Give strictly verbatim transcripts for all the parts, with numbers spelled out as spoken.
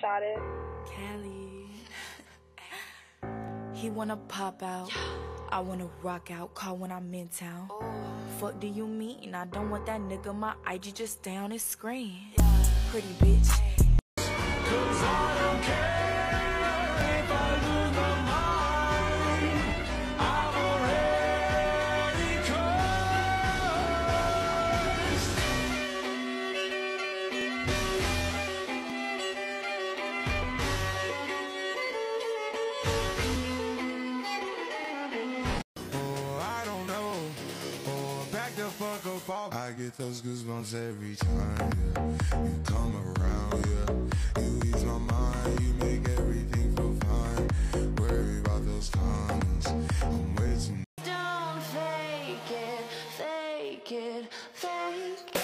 shot it. Kelly. He wanna pop out. I wanna rock out. Call when I'm in town. Oh. Fuck do you mean? I don't want that nigga. My I G just down his screen. Yeah. Pretty bitch. Cause I don't care if I lose my mind. I'm already cursed. Oh, I don't know. Oh, back the fuck up off. I get those goosebumps every time, yeah. You come around, yeah. You ease my mind, you make everything feel fine. Worry about those comments, I'm waiting. Don't fake it, fake it, fake it.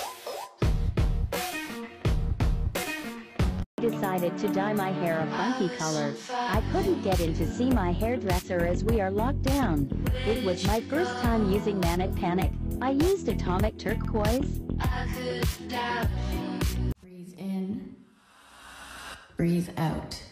Decided to dye my hair a funky color. I couldn't get in to see my hairdresser as we are locked down. It was my first time using Manic Panic. I used Atomic Turquoise. I could stop. Breathe in. Breathe out.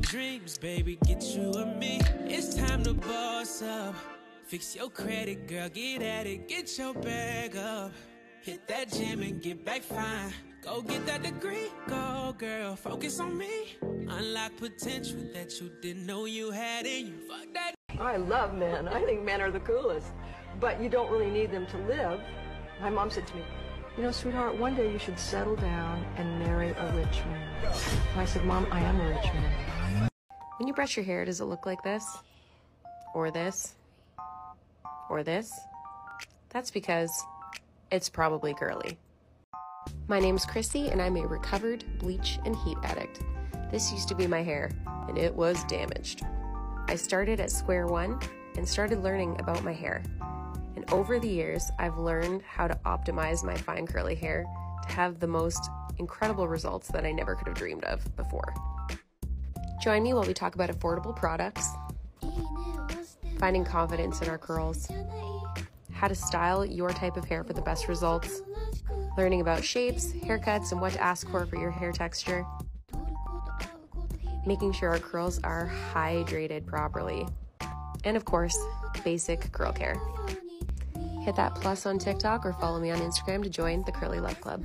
Dreams, baby, get you a me. It's time to boss up. Fix your credit, girl, get at it, get your bag up. Hit that gym and get back fine. Go get that degree, go girl, focus on me. Unlock potential that you didn't know you had in you. Fuck that. I love men. I think men are the coolest. But you don't really need them to live. My mom said to me, you know, sweetheart, one day you should settle down and marry a rich man. And I said, Mom, I am a rich man. When you brush your hair, does it look like this? Or this? Or this? That's because it's probably curly. My name's Chrissy, and I'm a recovered bleach and heat addict. This used to be my hair, and it was damaged. I started at square one and started learning about my hair. And over the years, I've learned how to optimize my fine curly hair to have the most incredible results that I never could have dreamed of before. Join me while we talk about affordable products, finding confidence in our curls, how to style your type of hair for the best results, learning about shapes, haircuts, and what to ask for for your hair texture, making sure our curls are hydrated properly, and of course, basic curl care. Hit that plus on TikTok or follow me on Instagram to join the Curly Love Club.